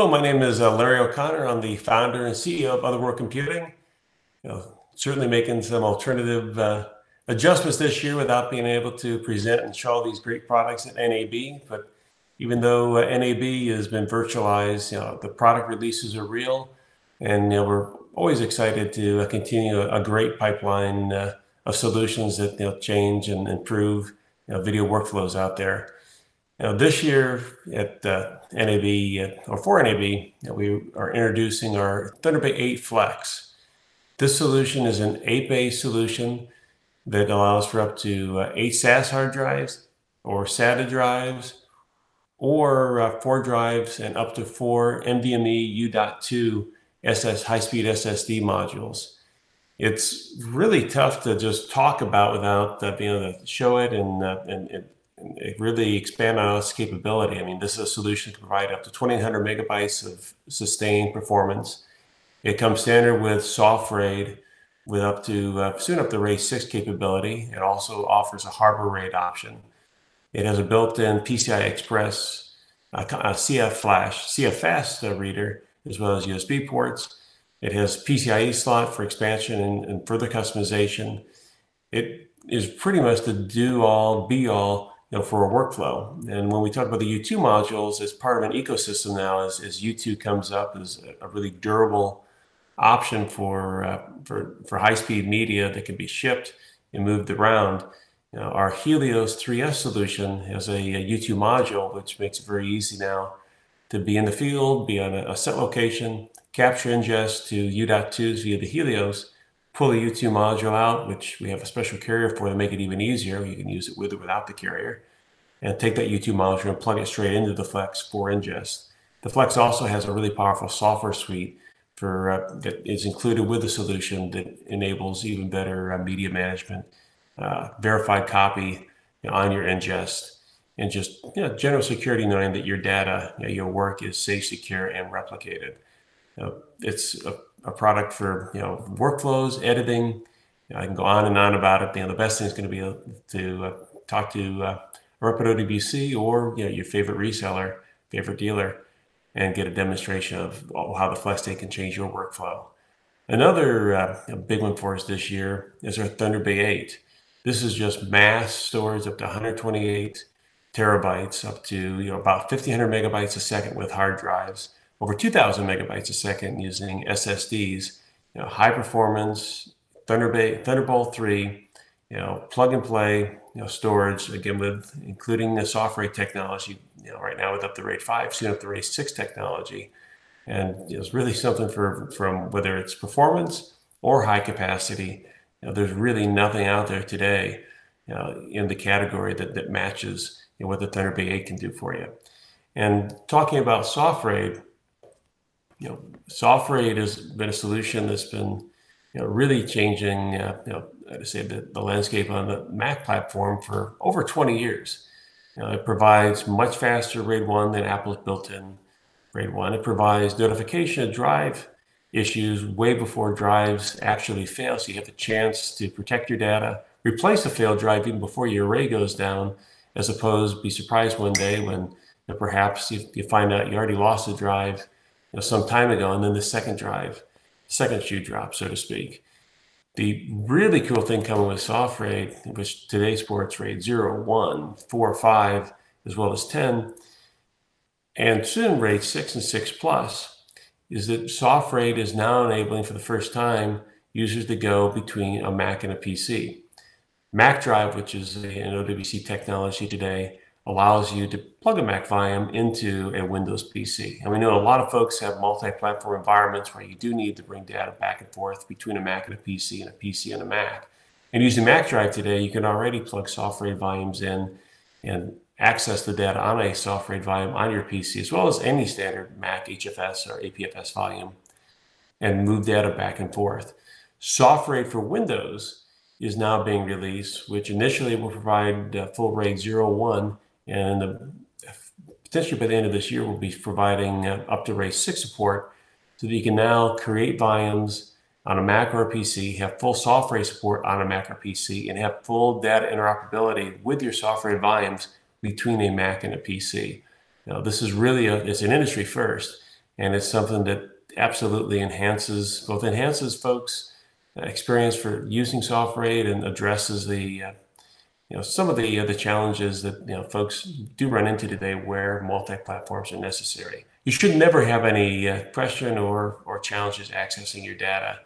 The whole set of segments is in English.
Hello, my name is Larry O'Connor. I'm the founder and CEO of Otherworld Computing. You know, certainly making some alternative adjustments this year without being able to present and show all these great products at NAB. But even though NAB has been virtualized, you know, the product releases are real, and you know, we're always excited to continue a great pipeline of solutions that change and improve video workflows out there. Now, this year at NAB, or for NAB, we are introducing our ThunderBay 8 Flex. This solution is an 8-bay solution that allows for up to 8 SAS hard drives, or SATA drives, or 4 drives and up to 4 NVMe U.2 high-speed SSD modules. It's really tough to just talk about without being able to show it and really expand on its capability. I mean, this is a solution to provide up to 2,800 megabytes of sustained performance. It comes standard with SoftRAID, with up to soon up to RAID 6 capability. It also offers a harbor RAID option. It has a built-in PCI Express, CFast reader, as well as USB ports. It has PCIe slot for expansion and further customization. It is pretty much the do-all, be-all for a workflow. And when we talk about the U2 modules, as part of an ecosystem now, as U2 comes up as a really durable option for high-speed media that can be shipped and moved around, our Helios 3S solution has a U2 module, which makes it very easy now to be in the field, be on a set location, capture ingest to U.2s via the Helios, pull the U2 module out, which we have a special carrier for to make it even easier. You can use it with or without the carrier. And take that U2 module and plug it straight into the Flex for ingest. The Flex also has a really powerful software suite for that is included with the solution that enables even better media management, verified copy on your ingest, and just general security, knowing that your data, your work is safe, secure, and replicated. It's a product for workflows, editing. I can go on and on about it. The best thing is going to be to talk to rep at OWC or your favorite reseller, favorite dealer, and get a demonstration of how the FlexTech can change your workflow. Another big one for us this year is our ThunderBay 8. This is just mass storage up to 128 terabytes, up to about 1,500 megabytes a second with hard drives. Over 2,000 megabytes a second using SSDs, high performance, Thunderbolt 3, plug and play, storage, again, with including the SoftRAID technology, right now with up to RAID 5, soon up to RAID 6 technology. And it's really something from whether it's performance or high capacity. There's really nothing out there today in the category that matches what the ThunderBay 8 can do for you. And talking about SoftRAID, SoftRAID has been a solution that's been really changing, I'd say the landscape on the Mac platform for over 20 years. It provides much faster RAID 1 than Apple's built-in RAID 1. It provides notification of drive issues way before drives actually fail, so you have a chance to protect your data, replace a failed drive even before your array goes down, as opposed to be surprised one day when perhaps you find out you already lost a drive some time ago, and then the second shoe drop, so to speak. The really cool thing coming with SoftRAID, which today supports RAID 0, 1, 4, 5, as well as 10, and soon RAID 6 and 6 Plus, is that SoftRAID is now enabling for the first time users to go between a Mac and a PC. Mac Drive, which is an OWC technology today, allows you to plug a Mac VM into a Windows PC. And we know a lot of folks have multi-platform environments where you do need to bring data back and forth between a Mac and a PC and a PC and a Mac. And using Mac Drive today, you can already plug SoftRAID volumes in and access the data on a SoftRAID volume on your PC, as well as any standard Mac HFS or APFS volume, and move data back and forth. SoftRAID for Windows is now being released, which initially will provide full RAID 0.1, and potentially by the end of this year, we'll be providing up to RAID 6 support, so that you can now create volumes on a Mac or a PC, have full SoftRAID support on a Mac or PC, and have full data interoperability with your SoftRAID volumes between a Mac and a PC. Now, this is really, it's an industry first, And it's something that absolutely enhances, both enhances folks' experience for using SoftRAID and addresses the, you know, some of the challenges that, you know, folks do run into today where multi-platforms are necessary. You should never have any question or challenges accessing your data.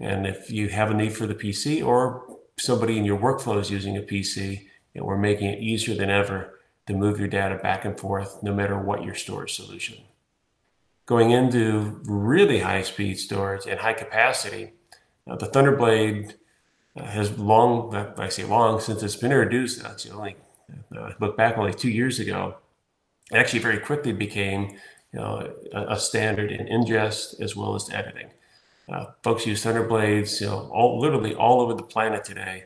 And if you have a need for the PC or somebody in your workflow is using a PC, you know, we're making it easier than ever to move your data back and forth, no matter what your storage solution. Going into really high-speed storage and high capacity, the ThunderBlade has long, I say long, since it's been introduced, actually only, look back only 2 years ago, it actually very quickly became, you know, a standard in ingest as well as editing. Folks use ThunderBlades, you know, literally all over the planet today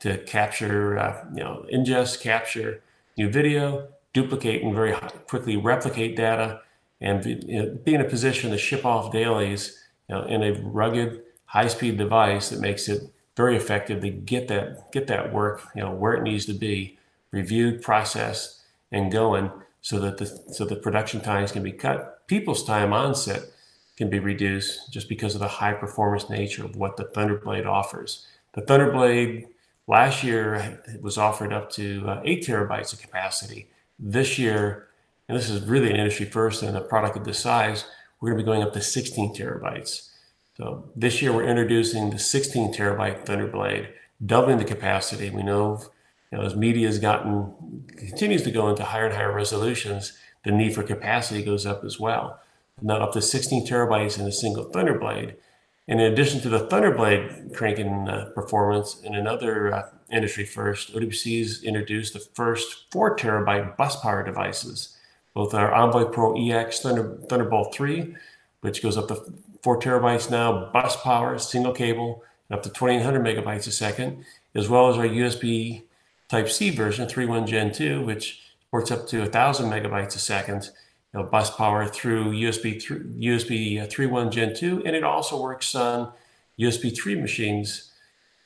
to capture, you know, ingest, capture new video, duplicate and very quickly replicate data, and be in a position to ship off dailies, you know, in a rugged, high-speed device that makes it very effective to get that work, you know, where it needs to be, reviewed, processed, and going, so that the production times can be cut. People's time on set can be reduced just because of the high-performance nature of what the ThunderBlade offers. The ThunderBlade last year was offered up to 8 terabytes of capacity. This year, and this is really an industry first and a product of this size, we're going to be going up to 16 terabytes. So this year we're introducing the 16 terabyte ThunderBlade, doubling the capacity. We know, you know, as media has continues to go into higher and higher resolutions, the need for capacity goes up as well. Now up to 16 terabytes in a single ThunderBlade. And in addition to the ThunderBlade cranking performance, in another industry first, OWC's introduced the first 4 terabyte bus power devices. Both our Envoy Pro EX, Thunderbolt 3, which goes up to 4 terabytes now, bus power, single cable, and up to 2,800 megabytes a second, as well as our USB Type C version, 3.1 Gen 2, which supports up to 1,000 megabytes a second, you know, bus power through USB 3.1 Gen 2, and it also works on USB 3 machines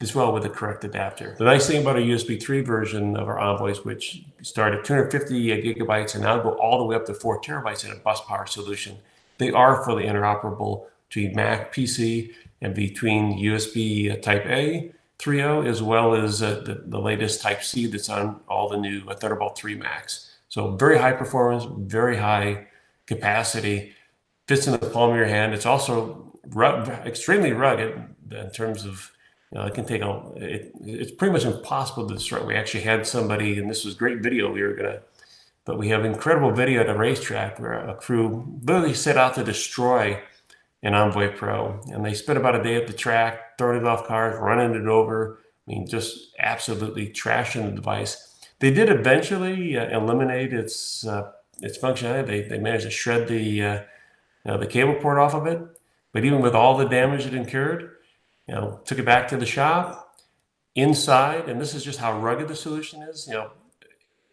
as well with the correct adapter. The nice thing about our USB 3 version of our Envoys, which start at 250 gigabytes and now go all the way up to 4 terabytes in a bus power solution, they are fully interoperable between Mac, PC, and between USB Type A 3.0, as well as the latest Type C that's on all the new Thunderbolt 3 Macs. So very high performance, very high capacity, fits in the palm of your hand. It's also extremely rugged in terms of, you know, it can take it's pretty much impossible to destroy. We actually had somebody, and this was great video but we have incredible video at a racetrack where a crew literally set out to destroy an Envoy Pro. And they spent about a day at the track, throwing it off cars, running it over. I mean, just absolutely trashing the device. They did eventually eliminate its functionality. They managed to shred the cable port off of it. But even with all the damage it incurred, you know, took it back to the shop, inside, and this is just how rugged the solution is. You know,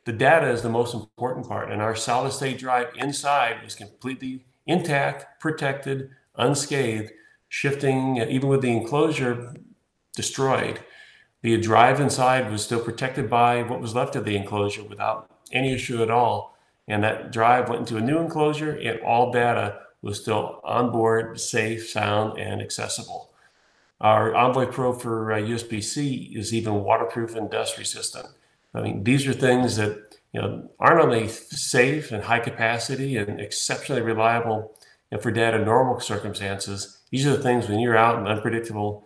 the data is the most important part, and our solid-state drive inside is completely intact, protected, unscathed, shifting, even with the enclosure destroyed. The drive inside was still protected by what was left of the enclosure without any issue at all, and that drive went into a new enclosure, and all data was still on board, safe, sound, and accessible. Our Envoy Pro for USB-C is even waterproof and dust resistant. I mean, these are things that, you know, aren't only safe and high capacity and exceptionally reliable and for data normal circumstances. These are the things when you're out in unpredictable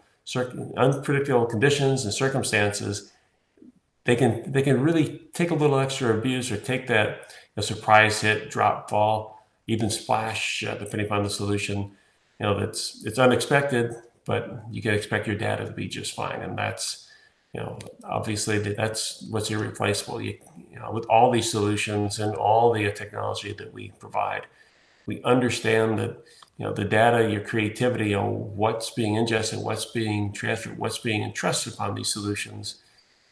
conditions and circumstances, they can really take a little extra abuse or take that, you know, surprise hit, drop, fall, even splash, depending upon the solution. You know, it's unexpected, but you can expect your data to be just fine. And that's, you know, obviously that's what's irreplaceable. You know, with all these solutions and all the technology that we provide, we understand that, you know, the data, your creativity on what's being ingested, what's being transferred, what's being entrusted upon these solutions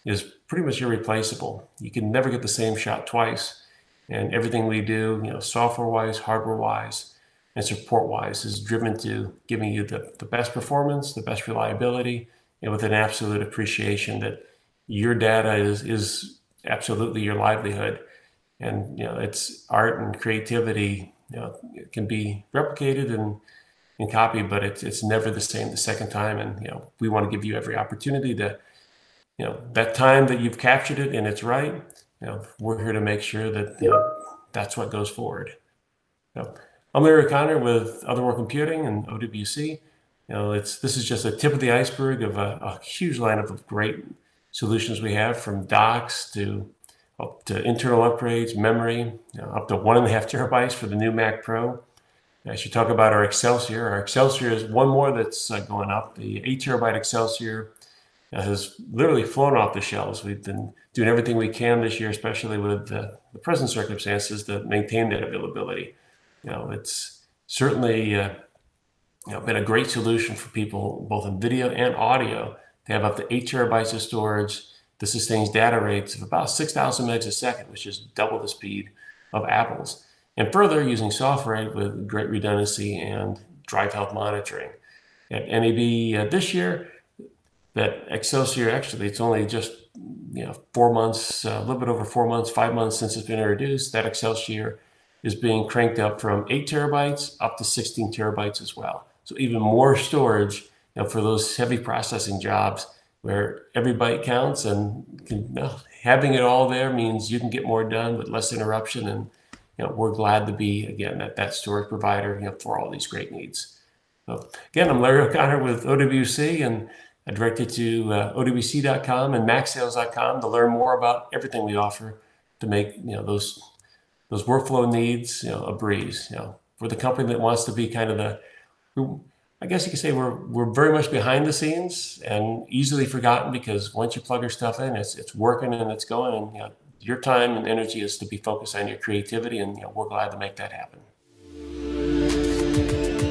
is pretty much irreplaceable. You can never get the same shot twice. And everything we do, you know, software-wise, hardware-wise, and support-wise is driven to giving you the best performance, the best reliability, and with an absolute appreciation that your data is absolutely your livelihood. And, you know, it's art and creativity it can be replicated and copied, but it's never the same the second time. And we want to give you every opportunity to, that time that you've captured it and it's right. We're here to make sure that that's what goes forward. I'm Larry O'Connor with Otherworld Computing and OWC. This is just a tip of the iceberg of a huge lineup of great solutions we have, from docks to up to internal upgrades, memory, up to 1.5 terabytes for the new Mac Pro. I should talk about our Excelsior. Our Excelsior is one more that's going up. The 8 terabyte Excelsior has literally flown off the shelves. We've been doing everything we can this year, especially with the present circumstances, to maintain that availability. It's certainly been a great solution for people, both in video and audio. They have up to 8 terabytes of storage. This sustains data rates of about 6,000 megs a second, which is double the speed of Apple's. And further, using SoftRAID with great redundancy and drive health monitoring. At NAB this year, that Excelsior, actually, it's only just 4 months, a little bit over 4 months, 5 months since it's been introduced. That Excelsior is being cranked up from 8 terabytes up to 16 terabytes as well. So even more storage for those heavy processing jobs where every byte counts, and having it all there means you can get more done with less interruption. And we're glad to be, again, that storage provider for all these great needs. So again, I'm Larry O'Connor with OWC, and I direct you to OWC.com and MacSales.com to learn more about everything we offer to make those workflow needs a breeze. For the company that wants to be kind of I guess you could say we're very much behind the scenes and easily forgotten, because once you plug your stuff in, it's working and it's going. And your time and energy is to be focused on your creativity, and we're glad to make that happen.